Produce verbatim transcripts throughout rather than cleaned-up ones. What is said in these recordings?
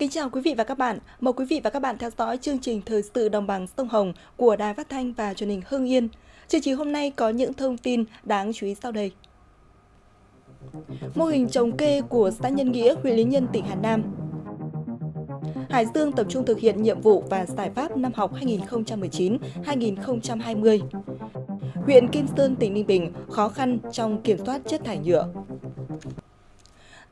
Kính chào quý vị và các bạn. Mời quý vị và các bạn theo dõi chương trình Thời sự Đồng bằng Sông Hồng của Đài Phát Thanh và truyền hình Hưng Yên. Chương trình hôm nay có những thông tin đáng chú ý sau đây. Mô hình trồng kê của xã Nhân Nghĩa, huyện Lý Nhân, tỉnh Hà Nam. Hải Dương tập trung thực hiện nhiệm vụ và giải pháp năm học hai nghìn không trăm mười chín hai nghìn không trăm hai mươi. Huyện Kim Sơn, tỉnh Ninh Bình khó khăn trong kiểm soát chất thải nhựa.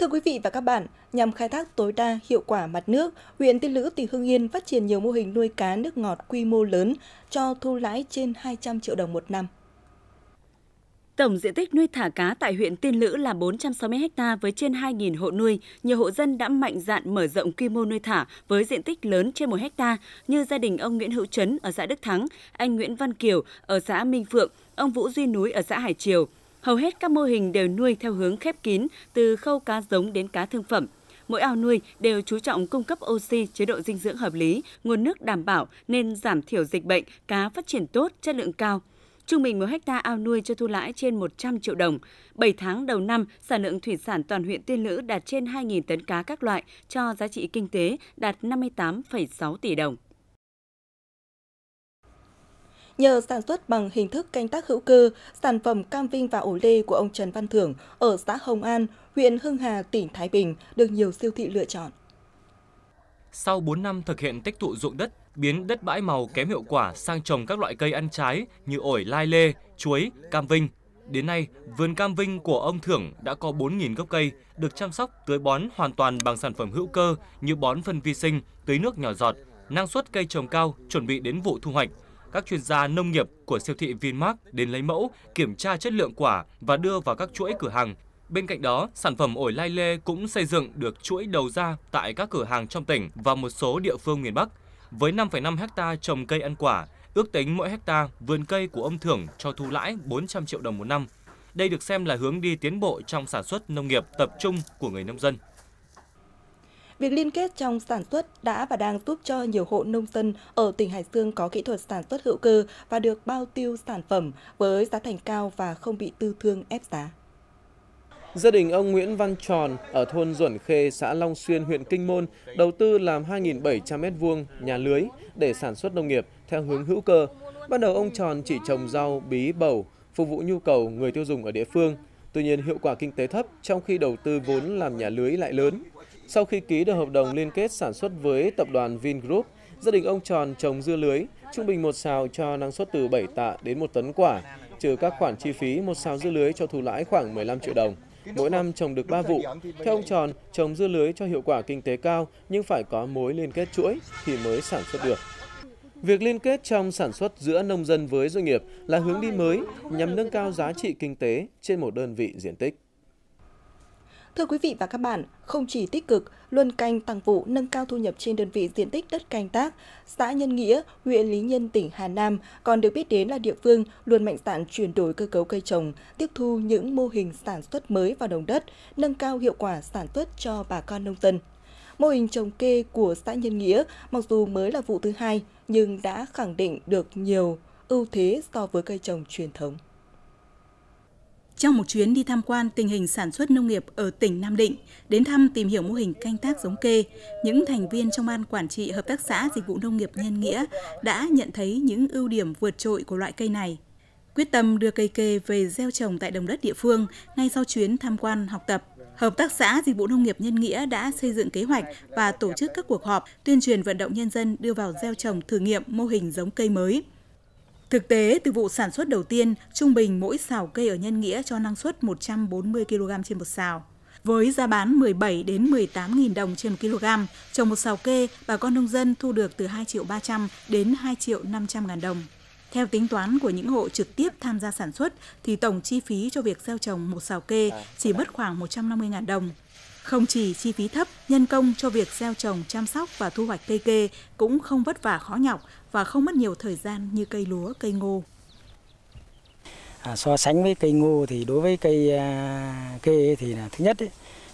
Thưa quý vị và các bạn, nhằm khai thác tối đa hiệu quả mặt nước, huyện Tiên Lữ, tỉnh Hưng Yên phát triển nhiều mô hình nuôi cá nước ngọt quy mô lớn cho thu lãi trên hai trăm triệu đồng một năm. Tổng diện tích nuôi thả cá tại huyện Tiên Lữ là bốn trăm sáu mươi héc ta với trên hai nghìn hộ nuôi. Nhiều hộ dân đã mạnh dạn mở rộng quy mô nuôi thả với diện tích lớn trên một héc ta như gia đình ông Nguyễn Hữu Trấn ở xã Đức Thắng, anh Nguyễn Văn Kiều ở xã Minh Phượng, ông Vũ Duy Núi ở xã Hải Triều. Hầu hết các mô hình đều nuôi theo hướng khép kín, từ khâu cá giống đến cá thương phẩm. Mỗi ao nuôi đều chú trọng cung cấp oxy, chế độ dinh dưỡng hợp lý, nguồn nước đảm bảo nên giảm thiểu dịch bệnh, cá phát triển tốt, chất lượng cao. Trung bình một hectare ao nuôi cho thu lãi trên một trăm triệu đồng. bảy tháng đầu năm, sản lượng thủy sản toàn huyện Tiên Lữ đạt trên hai nghìn tấn cá các loại, cho giá trị kinh tế đạt năm mươi tám phẩy sáu tỷ đồng. Nhờ sản xuất bằng hình thức canh tác hữu cơ, sản phẩm cam vinh và ổ lê của ông Trần Văn Thưởng ở xã Hồng An, huyện Hưng Hà, tỉnh Thái Bình được nhiều siêu thị lựa chọn. Sau bốn năm thực hiện tích tụ ruộng đất, biến đất bãi màu kém hiệu quả sang trồng các loại cây ăn trái như ổi lai lê, chuối, cam vinh. Đến nay, vườn cam vinh của ông Thưởng đã có bốn nghìn gốc cây, được chăm sóc tưới bón hoàn toàn bằng sản phẩm hữu cơ như bón phân vi sinh, tưới nước nhỏ giọt, năng suất cây trồng cao, chuẩn bị đến vụ thu hoạch. Các chuyên gia nông nghiệp của siêu thị VinMart đến lấy mẫu, kiểm tra chất lượng quả và đưa vào các chuỗi cửa hàng. Bên cạnh đó, sản phẩm ổi lai lê cũng xây dựng được chuỗi đầu ra tại các cửa hàng trong tỉnh và một số địa phương miền Bắc. Với năm phẩy năm héc ta trồng cây ăn quả, ước tính mỗi héc ta vườn cây của ông Thưởng cho thu lãi bốn trăm triệu đồng một năm. Đây được xem là hướng đi tiến bộ trong sản xuất nông nghiệp tập trung của người nông dân. Việc liên kết trong sản xuất đã và đang giúp cho nhiều hộ nông dân ở tỉnh Hải Dương có kỹ thuật sản xuất hữu cơ và được bao tiêu sản phẩm với giá thành cao và không bị tư thương ép giá. Gia đình ông Nguyễn Văn Tròn ở thôn Duẩn Khê, xã Long Xuyên, huyện Kinh Môn đầu tư làm hai nghìn bảy trăm mét vuông nhà lưới để sản xuất nông nghiệp theo hướng hữu cơ. Ban đầu ông Tròn chỉ trồng rau, bí, bầu, phục vụ nhu cầu người tiêu dùng ở địa phương. Tuy nhiên hiệu quả kinh tế thấp trong khi đầu tư vốn làm nhà lưới lại lớn. Sau khi ký được hợp đồng liên kết sản xuất với tập đoàn Vingroup, gia đình ông Tròn trồng dưa lưới, trung bình một sào cho năng suất từ bảy tạ đến một tấn quả, trừ các khoản chi phí một sào dưa lưới cho thu lãi khoảng mười lăm triệu đồng. Mỗi năm trồng được ba vụ. Theo ông Tròn, trồng dưa lưới cho hiệu quả kinh tế cao nhưng phải có mối liên kết chuỗi thì mới sản xuất được. Việc liên kết trong sản xuất giữa nông dân với doanh nghiệp là hướng đi mới nhằm nâng cao giá trị kinh tế trên một đơn vị diện tích. Thưa quý vị và các bạn, không chỉ tích cực, luân canh tăng vụ nâng cao thu nhập trên đơn vị diện tích đất canh tác, xã Nhân Nghĩa, huyện Lý Nhân, tỉnh Hà Nam còn được biết đến là địa phương luôn mạnh dạn chuyển đổi cơ cấu cây trồng, tiếp thu những mô hình sản xuất mới vào đồng đất, nâng cao hiệu quả sản xuất cho bà con nông dân. Mô hình trồng kê của xã Nhân Nghĩa mặc dù mới là vụ thứ hai nhưng đã khẳng định được nhiều ưu thế so với cây trồng truyền thống. Trong một chuyến đi tham quan tình hình sản xuất nông nghiệp ở tỉnh Nam Định, đến thăm tìm hiểu mô hình canh tác giống kê, những thành viên trong ban quản trị hợp tác xã dịch vụ nông nghiệp Nhân Nghĩa đã nhận thấy những ưu điểm vượt trội của loại cây này. Quyết tâm đưa cây kê về gieo trồng tại đồng đất địa phương ngay sau chuyến tham quan học tập, Hợp tác xã Dịch vụ Nông nghiệp Nhân Nghĩa đã xây dựng kế hoạch và tổ chức các cuộc họp tuyên truyền vận động nhân dân đưa vào gieo trồng thử nghiệm mô hình giống cây mới. Thực tế, từ vụ sản xuất đầu tiên, trung bình mỗi sào cây ở Nhân Nghĩa cho năng suất một trăm bốn mươi ki lô gam trên một sào. Với giá bán mười bảy đến mười tám nghìn đồng trên một ki lô gam, trồng một sào kê, bà con nông dân thu được từ hai triệu ba trăm đến hai triệu năm trăm ngàn đồng. Theo tính toán của những hộ trực tiếp tham gia sản xuất thì tổng chi phí cho việc gieo trồng một sào kê chỉ mất khoảng một trăm năm mươi ngàn đồng. Không chỉ chi phí thấp, nhân công cho việc gieo trồng, chăm sóc và thu hoạch cây kê cũng không vất vả khó nhọc và không mất nhiều thời gian như cây lúa, cây ngô. À, so sánh với cây ngô thì đối với cây uh, kê thì là thứ nhất ấy,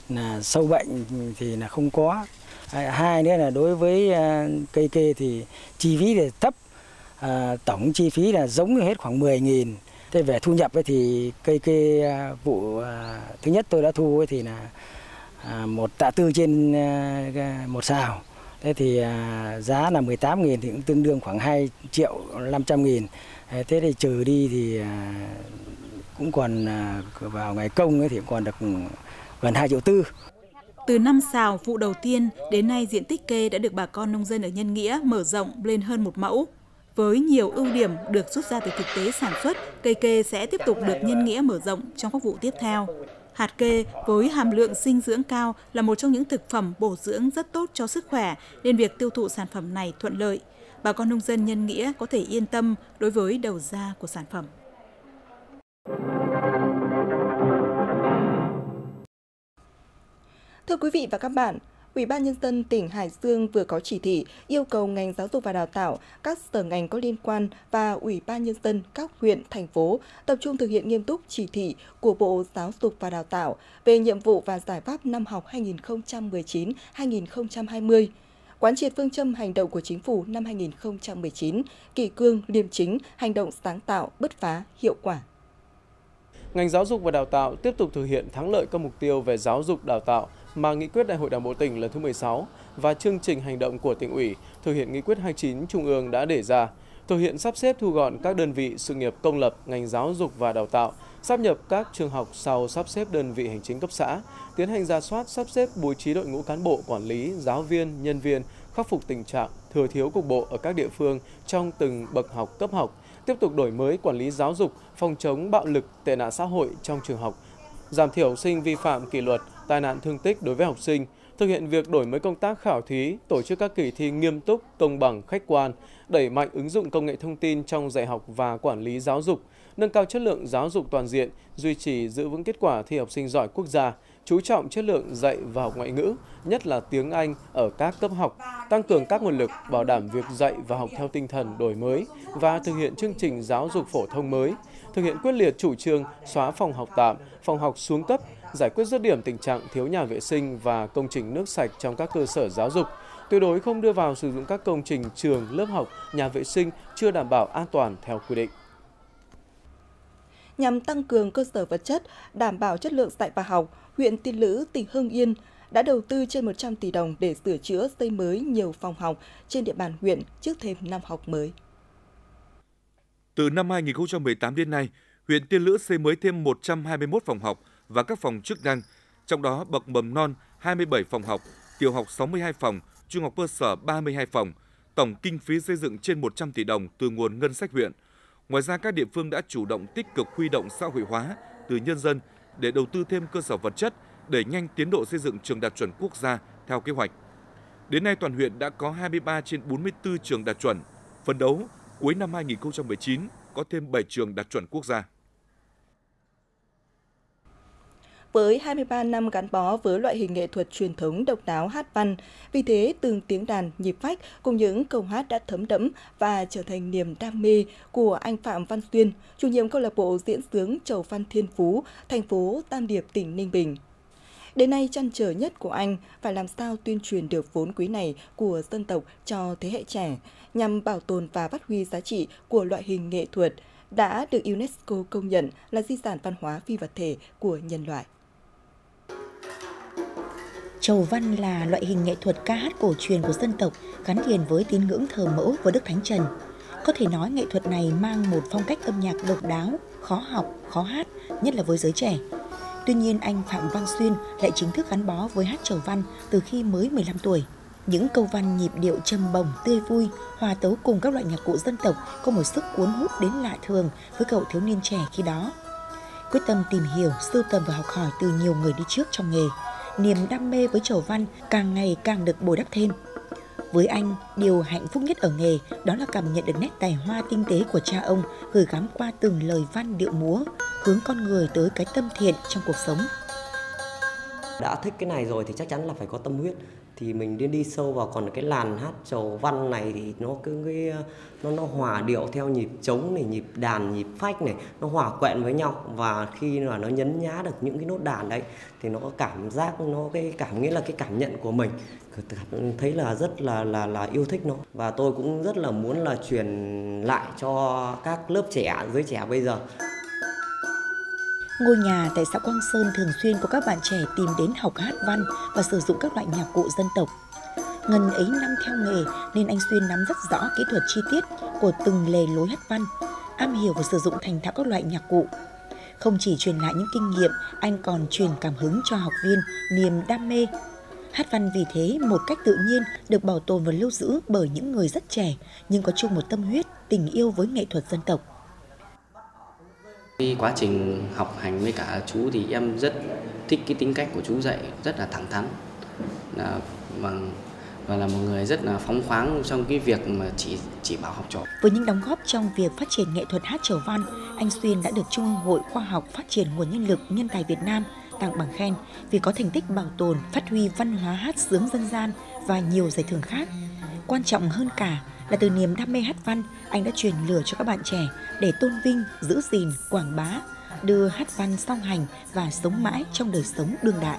là sâu bệnh thì là không có. À, hai nữa là đối với uh, cây kê thì chi phí thì thấp. À, tổng chi phí là giống như hết khoảng mười nghìn. Thế về thu nhập ấy thì cây kê vụ à, thứ nhất tôi đã thu ấy thì là một tạ tư trên một sào. Thế thì giá là mười tám nghìn thì cũng tương đương khoảng hai triệu năm trăm nghìn. Thế thì trừ đi thì cũng còn vào ngày công ấy thì còn được gần hai triệu tư. Từ năm sào vụ đầu tiên đến nay, diện tích kê đã được bà con nông dân ở Nhân Nghĩa mở rộng lên hơn một mẫu. Với nhiều ưu điểm được rút ra từ thực tế sản xuất, cây kê sẽ tiếp tục được Nhân Nghĩa mở rộng trong các vụ tiếp theo. Hạt kê với hàm lượng dinh dưỡng cao là một trong những thực phẩm bổ dưỡng rất tốt cho sức khỏe, nên việc tiêu thụ sản phẩm này thuận lợi. Bà con nông dân Nhân Nghĩa có thể yên tâm đối với đầu ra của sản phẩm. Thưa quý vị và các bạn, Ủy ban Nhân dân tỉnh Hải Dương vừa có chỉ thị yêu cầu ngành giáo dục và đào tạo, các sở ngành có liên quan và Ủy ban Nhân dân các huyện, thành phố tập trung thực hiện nghiêm túc chỉ thị của Bộ Giáo dục và Đào tạo về nhiệm vụ và giải pháp năm học hai nghìn không trăm mười chín hai nghìn không trăm hai mươi, quán triệt phương châm hành động của Chính phủ năm hai nghìn không trăm mười chín, kỷ cương, liêm chính, hành động sáng tạo, bứt phá, hiệu quả. Ngành giáo dục và đào tạo tiếp tục thực hiện thắng lợi các mục tiêu về giáo dục đào tạo mà nghị quyết Đại hội Đảng bộ tỉnh lần thứ mười sáu và chương trình hành động của tỉnh ủy thực hiện nghị quyết hai mươi chín Trung ương đã đề ra, thực hiện sắp xếp thu gọn các đơn vị sự nghiệp công lập ngành giáo dục và đào tạo, sáp nhập các trường học sau sắp xếp đơn vị hành chính cấp xã, tiến hành rà soát sắp xếp bố trí đội ngũ cán bộ quản lý, giáo viên, nhân viên, khắc phục tình trạng thừa thiếu cục bộ ở các địa phương trong từng bậc học cấp học, tiếp tục đổi mới quản lý giáo dục, phòng chống bạo lực, tệ nạn xã hội trong trường học, giảm thiểu học sinh vi phạm kỷ luật, tai nạn thương tích đối với học sinh, thực hiện việc đổi mới công tác khảo thí, tổ chức các kỳ thi nghiêm túc, công bằng, khách quan, đẩy mạnh ứng dụng công nghệ thông tin trong dạy học và quản lý giáo dục, nâng cao chất lượng giáo dục toàn diện, duy trì giữ vững kết quả thi học sinh giỏi quốc gia, chú trọng chất lượng dạy và học ngoại ngữ, nhất là tiếng Anh ở các cấp học, tăng cường các nguồn lực bảo đảm việc dạy và học theo tinh thần đổi mới và thực hiện chương trình giáo dục phổ thông mới, thực hiện quyết liệt chủ trương xóa phòng học tạm, phòng học xuống cấp, giải quyết dứt điểm tình trạng thiếu nhà vệ sinh và công trình nước sạch trong các cơ sở giáo dục, tuyệt đối không đưa vào sử dụng các công trình trường, lớp học, nhà vệ sinh chưa đảm bảo an toàn theo quy định. Nhằm tăng cường cơ sở vật chất, đảm bảo chất lượng dạy và học, huyện Tiên Lữ, tỉnh Hưng Yên đã đầu tư trên một trăm tỷ đồng để sửa chữa xây mới nhiều phòng học trên địa bàn huyện trước thêm năm học mới. Từ năm hai nghìn không trăm mười tám đến nay, huyện Tiên Lữ xây mới thêm một trăm hai mươi mốt phòng học và các phòng chức năng, trong đó bậc mầm non hai mươi bảy phòng học, tiểu học sáu mươi hai phòng, trung học cơ sở ba mươi hai phòng, tổng kinh phí xây dựng trên một trăm tỷ đồng từ nguồn ngân sách huyện. Ngoài ra, các địa phương đã chủ động tích cực huy động xã hội hóa từ nhân dân để đầu tư thêm cơ sở vật chất, đẩy nhanh tiến độ xây dựng trường đạt chuẩn quốc gia theo kế hoạch. Đến nay, toàn huyện đã có hai mươi ba trên bốn mươi tư trường đạt chuẩn, phấn đấu cuối năm hai nghìn không trăm mười chín có thêm bảy trường đạt chuẩn quốc gia. Với hai mươi ba năm gắn bó với loại hình nghệ thuật truyền thống độc đáo hát văn, vì thế từng tiếng đàn, nhịp phách cùng những câu hát đã thấm đẫm và trở thành niềm đam mê của anh Phạm Văn Xuyên, chủ nhiệm câu lạc bộ diễn xướng Chầu Văn Thiên Phú, thành phố Tam Điệp, tỉnh Ninh Bình. Đến nay, trăn trở nhất của anh phải làm sao tuyên truyền được vốn quý này của dân tộc cho thế hệ trẻ, nhằm bảo tồn và phát huy giá trị của loại hình nghệ thuật đã được UNESCO công nhận là di sản văn hóa phi vật thể của nhân loại. Chầu văn là loại hình nghệ thuật ca hát cổ truyền của dân tộc gắn liền với tín ngưỡng thờ mẫu và Đức Thánh Trần. Có thể nói nghệ thuật này mang một phong cách âm nhạc độc đáo, khó học, khó hát, nhất là với giới trẻ. Tuy nhiên, anh Phạm Văn Xuyên lại chính thức gắn bó với hát chầu văn từ khi mới mười lăm tuổi. Những câu văn nhịp điệu trầm bổng, tươi vui, hòa tấu cùng các loại nhạc cụ dân tộc có một sức cuốn hút đến lạ thường với cậu thiếu niên trẻ khi đó. Quyết tâm tìm hiểu, sưu tầm và học hỏi từ nhiều người đi trước trong nghề, niềm đam mê với chầu văn càng ngày càng được bồi đắp thêm. Với anh, điều hạnh phúc nhất ở nghề đó là cảm nhận được nét tài hoa tinh tế của cha ông gửi gắm qua từng lời văn điệu múa, hướng con người tới cái tâm thiện trong cuộc sống. Đã thích cái này rồi thì chắc chắn là phải có tâm huyết, thì mình đi đi sâu vào. Còn cái làn hát chầu văn này thì nó cứ cái, nó nó hòa điệu theo nhịp trống này, nhịp đàn, nhịp phách này, nó hòa quyện với nhau, và khi mà nó nhấn nhá được những cái nốt đàn đấy thì nó có cảm giác, nó cái cảm nghĩa là cái cảm nhận của mình thấy là rất là là là yêu thích nó, và tôi cũng rất là muốn là truyền lại cho các lớp trẻ, giới trẻ bây giờ. Ngôi nhà tại xã Quang Sơn thường xuyên có các bạn trẻ tìm đến học hát văn và sử dụng các loại nhạc cụ dân tộc. Ngần ấy năm theo nghề nên anh Xuyên nắm rất rõ kỹ thuật chi tiết của từng lề lối hát văn, am hiểu và sử dụng thành thạo các loại nhạc cụ. Không chỉ truyền lại những kinh nghiệm, anh còn truyền cảm hứng cho học viên, niềm đam mê. Hát văn vì thế một cách tự nhiên được bảo tồn và lưu giữ bởi những người rất trẻ nhưng có chung một tâm huyết, tình yêu với nghệ thuật dân tộc. Khi quá trình học hành với cả chú thì em rất thích cái tính cách của chú dạy, rất là thẳng thắn là, và là một người rất là phóng khoáng trong cái việc mà chỉ chỉ bảo học trò. Với những đóng góp trong việc phát triển nghệ thuật hát chầu văn, anh Xuyên đã được Trung Hội Khoa học Phát triển Nguồn Nhân lực Nhân tài Việt Nam tặng bằng khen vì có thành tích bảo tồn, phát huy văn hóa hát sướng dân gian và nhiều giải thưởng khác. Quan trọng hơn cả là từ niềm đam mê hát văn, anh đã truyền lửa cho các bạn trẻ để tôn vinh, giữ gìn, quảng bá, đưa hát văn song hành và sống mãi trong đời sống đương đại.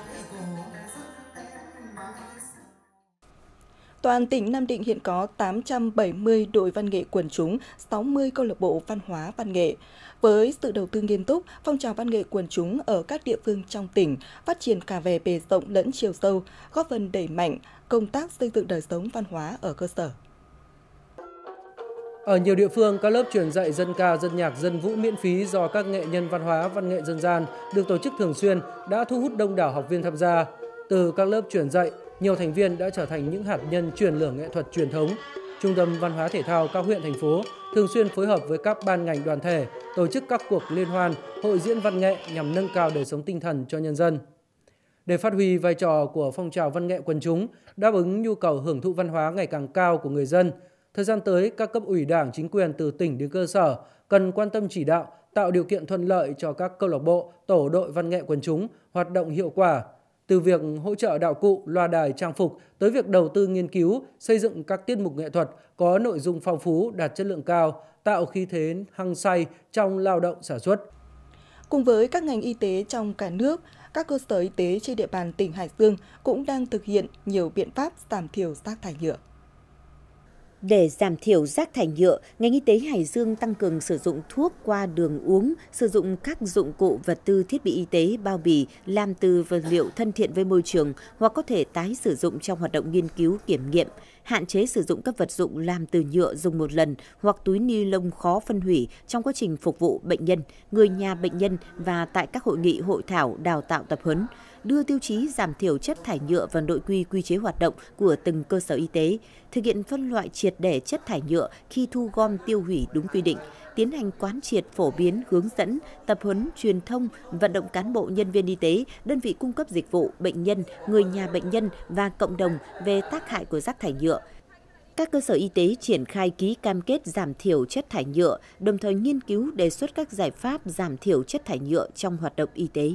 Toàn tỉnh Nam Định hiện có tám trăm bảy mươi đội văn nghệ quần chúng, sáu mươi câu lạc bộ văn hóa văn nghệ. Với sự đầu tư nghiêm túc, phong trào văn nghệ quần chúng ở các địa phương trong tỉnh phát triển cả về bề rộng lẫn chiều sâu, góp phần đẩy mạnh công tác xây dựng đời sống văn hóa ở cơ sở. Ở nhiều địa phương, các lớp truyền dạy dân ca, dân nhạc, dân vũ miễn phí do các nghệ nhân văn hóa, văn nghệ dân gian được tổ chức thường xuyên đã thu hút đông đảo học viên tham gia. Từ các lớp truyền dạy, nhiều thành viên đã trở thành những hạt nhân truyền lửa nghệ thuật truyền thống. Trung tâm Văn hóa Thể thao các huyện, thành phố thường xuyên phối hợp với các ban ngành đoàn thể, tổ chức các cuộc liên hoan, hội diễn văn nghệ nhằm nâng cao đời sống tinh thần cho nhân dân. Để phát huy vai trò của phong trào văn nghệ quần chúng, đáp ứng nhu cầu hưởng thụ văn hóa ngày càng cao của người dân, thời gian tới, các cấp ủy đảng, chính quyền từ tỉnh đến cơ sở cần quan tâm chỉ đạo, tạo điều kiện thuận lợi cho các câu lạc bộ, tổ đội văn nghệ quần chúng hoạt động hiệu quả. Từ việc hỗ trợ đạo cụ, loa đài, trang phục tới việc đầu tư nghiên cứu, xây dựng các tiết mục nghệ thuật có nội dung phong phú, đạt chất lượng cao, tạo khí thế hăng say trong lao động sản xuất. Cùng với các ngành y tế trong cả nước, các cơ sở y tế trên địa bàn tỉnh Hải Dương cũng đang thực hiện nhiều biện pháp giảm thiểu rác thải nhựa. Để giảm thiểu rác thải nhựa, ngành y tế Hải Dương tăng cường sử dụng thuốc qua đường uống, sử dụng các dụng cụ, vật tư, thiết bị y tế, bao bì làm từ vật liệu thân thiện với môi trường hoặc có thể tái sử dụng trong hoạt động nghiên cứu, kiểm nghiệm, hạn chế sử dụng các vật dụng làm từ nhựa dùng một lần hoặc túi ni lông khó phân hủy trong quá trình phục vụ bệnh nhân, người nhà bệnh nhân và tại các hội nghị, hội thảo, đào tạo, tập huấn. Đưa tiêu chí giảm thiểu chất thải nhựa vào nội quy, quy chế hoạt động của từng cơ sở y tế, thực hiện phân loại triệt để chất thải nhựa khi thu gom, tiêu hủy đúng quy định, tiến hành quán triệt, phổ biến, hướng dẫn, tập huấn, truyền thông, vận động cán bộ, nhân viên y tế, đơn vị cung cấp dịch vụ, bệnh nhân, người nhà bệnh nhân và cộng đồng về tác hại của rác thải nhựa. Các cơ sở y tế triển khai ký cam kết giảm thiểu chất thải nhựa, đồng thời nghiên cứu đề xuất các giải pháp giảm thiểu chất thải nhựa trong hoạt động y tế.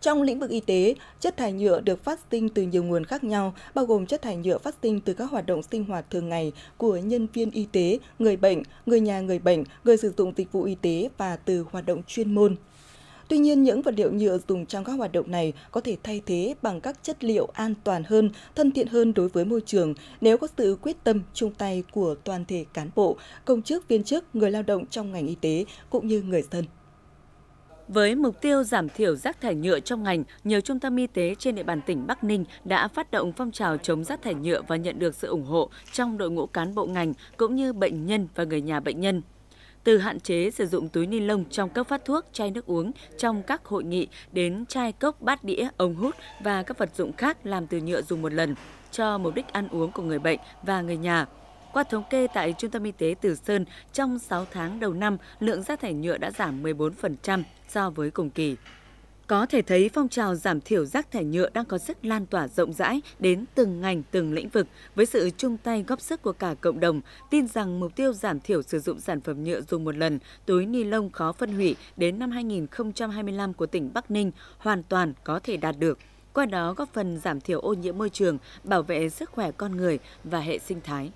Trong lĩnh vực y tế, chất thải nhựa được phát sinh từ nhiều nguồn khác nhau, bao gồm chất thải nhựa phát sinh từ các hoạt động sinh hoạt thường ngày của nhân viên y tế, người bệnh, người nhà người bệnh, người sử dụng dịch vụ y tế và từ hoạt động chuyên môn. Tuy nhiên, những vật liệu nhựa dùng trong các hoạt động này có thể thay thế bằng các chất liệu an toàn hơn, thân thiện hơn đối với môi trường nếu có sự quyết tâm chung tay của toàn thể cán bộ, công chức, viên chức, người lao động trong ngành y tế cũng như người dân. Với mục tiêu giảm thiểu rác thải nhựa trong ngành, nhiều trung tâm y tế trên địa bàn tỉnh Bắc Ninh đã phát động phong trào chống rác thải nhựa và nhận được sự ủng hộ trong đội ngũ cán bộ ngành cũng như bệnh nhân và người nhà bệnh nhân. Từ hạn chế sử dụng túi ni lông trong cấp phát thuốc, chai nước uống trong các hội nghị đến chai, cốc, bát đĩa, ống hút và các vật dụng khác làm từ nhựa dùng một lần cho mục đích ăn uống của người bệnh và người nhà. Qua thống kê tại Trung tâm Y tế Từ Sơn, trong sáu tháng đầu năm, lượng rác thải nhựa đã giảm mười bốn phần trăm so với cùng kỳ. Có thể thấy phong trào giảm thiểu rác thải nhựa đang có sức lan tỏa rộng rãi đến từng ngành, từng lĩnh vực. Với sự chung tay góp sức của cả cộng đồng, tin rằng mục tiêu giảm thiểu sử dụng sản phẩm nhựa dùng một lần, túi ni lông khó phân hủy đến năm hai nghìn không trăm hai mươi lăm của tỉnh Bắc Ninh hoàn toàn có thể đạt được. Qua đó góp phần giảm thiểu ô nhiễm môi trường, bảo vệ sức khỏe con người và hệ sinh thái.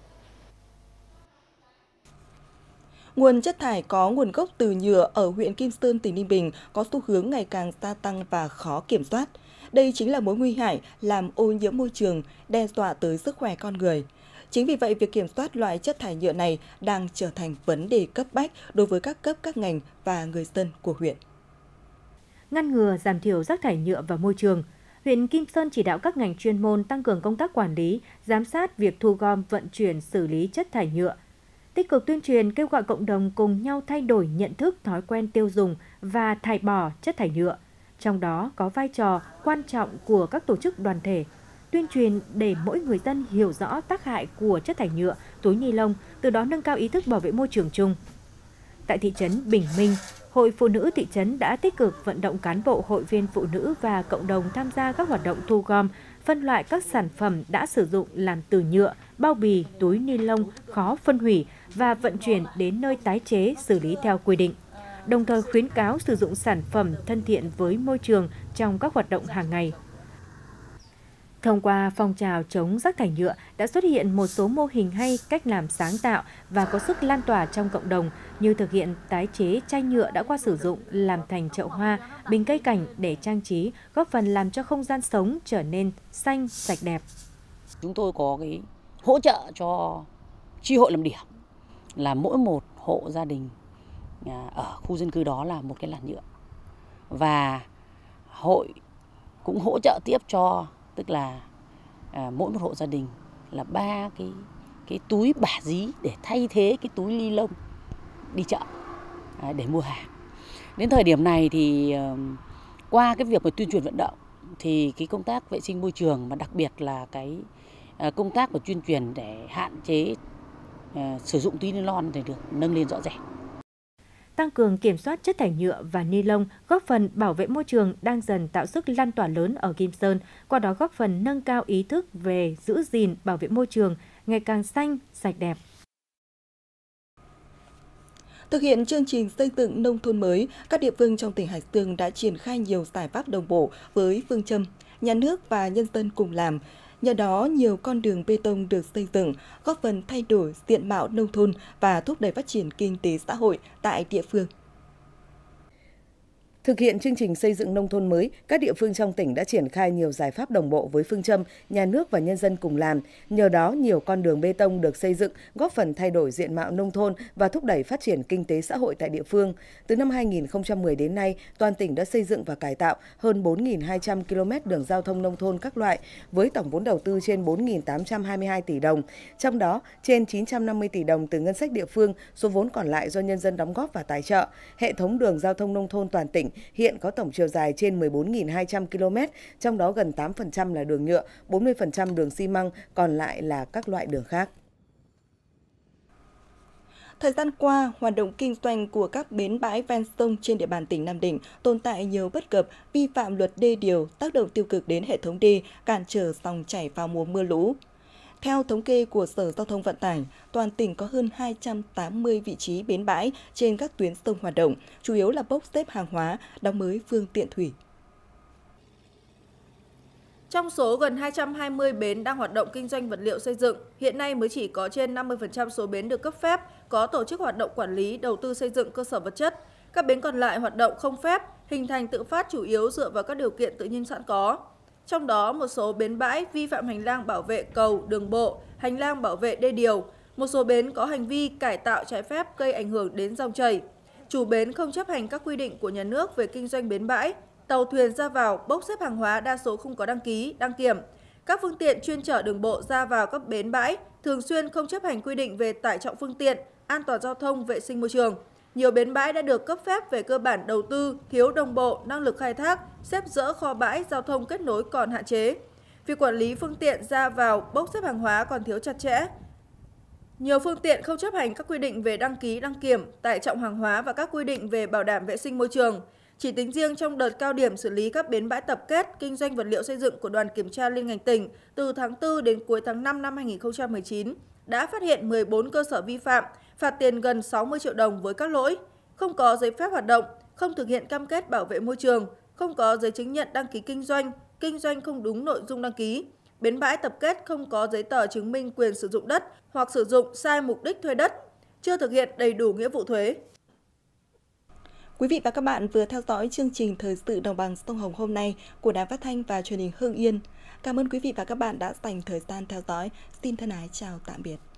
Nguồn chất thải có nguồn gốc từ nhựa ở huyện Kim Sơn, tỉnh Ninh Bình có xu hướng ngày càng gia tăng và khó kiểm soát. Đây chính là mối nguy hại làm ô nhiễm môi trường, đe dọa tới sức khỏe con người. Chính vì vậy, việc kiểm soát loại chất thải nhựa này đang trở thành vấn đề cấp bách đối với các cấp, các ngành và người dân của huyện. Ngăn ngừa, giảm thiểu rác thải nhựa vào môi trường, huyện Kim Sơn chỉ đạo các ngành chuyên môn tăng cường công tác quản lý, giám sát việc thu gom, vận chuyển, xử lý chất thải nhựa. Tích cực tuyên truyền, kêu gọi cộng đồng cùng nhau thay đổi nhận thức, thói quen tiêu dùng và thải bỏ chất thải nhựa. Trong đó có vai trò quan trọng của các tổ chức đoàn thể, tuyên truyền để mỗi người dân hiểu rõ tác hại của chất thải nhựa, túi ni lông, từ đó nâng cao ý thức bảo vệ môi trường chung. Tại thị trấn Bình Minh, Hội Phụ nữ thị trấn đã tích cực vận động cán bộ, hội viên phụ nữ và cộng đồng tham gia các hoạt động thu gom, phân loại các sản phẩm đã sử dụng làm từ nhựa, bao bì, túi ni lông khó phân hủy và vận chuyển đến nơi tái chế, xử lý theo quy định. Đồng thời khuyến cáo sử dụng sản phẩm thân thiện với môi trường trong các hoạt động hàng ngày. Thông qua phong trào chống rác thải nhựa đã xuất hiện một số mô hình hay, cách làm sáng tạo và có sức lan tỏa trong cộng đồng, như thực hiện tái chế chai nhựa đã qua sử dụng làm thành chậu hoa, bình cây cảnh để trang trí, góp phần làm cho không gian sống trở nên xanh, sạch đẹp. Chúng tôi có cái hỗ trợ cho chi hội làm điểm là mỗi một hộ gia đình ở khu dân cư đó là một cái làn nhựa, và hội cũng hỗ trợ tiếp cho, tức là à, mỗi một hộ gia đình là ba cái cái túi bả dí để thay thế cái túi ni lông đi chợ à, để mua hàng. Đến thời điểm này thì à, qua cái việc mà tuyên truyền vận động thì cái công tác vệ sinh môi trường, mà đặc biệt là cái à, công tác của tuyên truyền để hạn chế à, sử dụng túi ni lông thì được nâng lên rõ ràng. Tăng cường kiểm soát chất thải nhựa và ni lông, góp phần bảo vệ môi trường đang dần tạo sức lan tỏa lớn ở Kim Sơn, qua đó góp phần nâng cao ý thức về giữ gìn, bảo vệ môi trường ngày càng xanh, sạch đẹp. Thực hiện chương trình xây dựng nông thôn mới, các địa phương trong tỉnh Hải Dương đã triển khai nhiều giải pháp đồng bộ với phương châm nhà nước và nhân dân cùng làm. Nhờ đó, nhiều con đường bê tông được xây dựng, góp phần thay đổi diện mạo nông thôn và thúc đẩy phát triển kinh tế xã hội tại địa phương. Thực hiện chương trình xây dựng nông thôn mới, các địa phương trong tỉnh đã triển khai nhiều giải pháp đồng bộ với phương châm nhà nước và nhân dân cùng làm. Nhờ đó, nhiều con đường bê tông được xây dựng, góp phần thay đổi diện mạo nông thôn và thúc đẩy phát triển kinh tế xã hội tại địa phương. Từ năm hai nghìn không trăm mười đến nay, toàn tỉnh đã xây dựng và cải tạo hơn bốn nghìn hai trăm ki lô mét đường giao thông nông thôn các loại, với tổng vốn đầu tư trên bốn nghìn tám trăm hai mươi hai tỷ đồng. Trong đó, trên chín trăm năm mươi tỷ đồng từ ngân sách địa phương, số vốn còn lại do nhân dân đóng góp và tài trợ. Hệ thống đường giao thông nông thôn toàn tỉnh hiện có tổng chiều dài trên mười bốn nghìn hai trăm ki lô mét, trong đó gần tám phần trăm là đường nhựa, bốn mươi phần trăm đường xi măng, còn lại là các loại đường khác. Thời gian qua, hoạt động kinh doanh của các bến bãi ven sông trên địa bàn tỉnh Nam Định tồn tại nhiều bất cập, vi phạm luật đê điều, tác động tiêu cực đến hệ thống đê, cản trở dòng chảy vào mùa mưa lũ. Theo thống kê của Sở Giao thông Vận tải, toàn tỉnh có hơn hai trăm tám mươi vị trí bến bãi trên các tuyến sông hoạt động, chủ yếu là bốc xếp hàng hóa, đóng mới phương tiện thủy. Trong số gần hai trăm hai mươi bến đang hoạt động kinh doanh vật liệu xây dựng, hiện nay mới chỉ có trên năm mươi phần trăm số bến được cấp phép, có tổ chức hoạt động quản lý, đầu tư xây dựng cơ sở vật chất. Các bến còn lại hoạt động không phép, hình thành tự phát chủ yếu dựa vào các điều kiện tự nhiên sẵn có. Trong đó, một số bến bãi vi phạm hành lang bảo vệ cầu, đường bộ, hành lang bảo vệ đê điều. Một số bến có hành vi cải tạo trái phép gây ảnh hưởng đến dòng chảy. Chủ bến không chấp hành các quy định của nhà nước về kinh doanh bến bãi. Tàu thuyền ra vào, bốc xếp hàng hóa đa số không có đăng ký, đăng kiểm. Các phương tiện chuyên chở đường bộ ra vào các bến bãi thường xuyên không chấp hành quy định về tải trọng phương tiện, an toàn giao thông, vệ sinh môi trường. Nhiều bến bãi đã được cấp phép về cơ bản đầu tư, thiếu đồng bộ, năng lực khai thác, xếp dỡ kho bãi, giao thông kết nối còn hạn chế. Việc quản lý phương tiện ra vào, bốc xếp hàng hóa còn thiếu chặt chẽ. Nhiều phương tiện không chấp hành các quy định về đăng ký, đăng kiểm, tải trọng hàng hóa và các quy định về bảo đảm vệ sinh môi trường. Chỉ tính riêng trong đợt cao điểm xử lý các bến bãi tập kết, kinh doanh vật liệu xây dựng của đoàn kiểm tra liên ngành tỉnh từ tháng tư đến cuối tháng năm năm hai nghìn không trăm mười chín, đã phát hiện mười bốn cơ sở vi phạm, phạt tiền gần sáu mươi triệu đồng với các lỗi không có giấy phép hoạt động, không thực hiện cam kết bảo vệ môi trường, không có giấy chứng nhận đăng ký kinh doanh, kinh doanh không đúng nội dung đăng ký, bến bãi tập kết không có giấy tờ chứng minh quyền sử dụng đất hoặc sử dụng sai mục đích thuê đất, chưa thực hiện đầy đủ nghĩa vụ thuế. Quý vị và các bạn vừa theo dõi chương trình Thời sự Đồng bằng Sông Hồng hôm nay của Đài Phát Thanh và truyền hình Hưng Yên. Cảm ơn quý vị và các bạn đã dành thời gian theo dõi. Xin thân ái chào tạm biệt.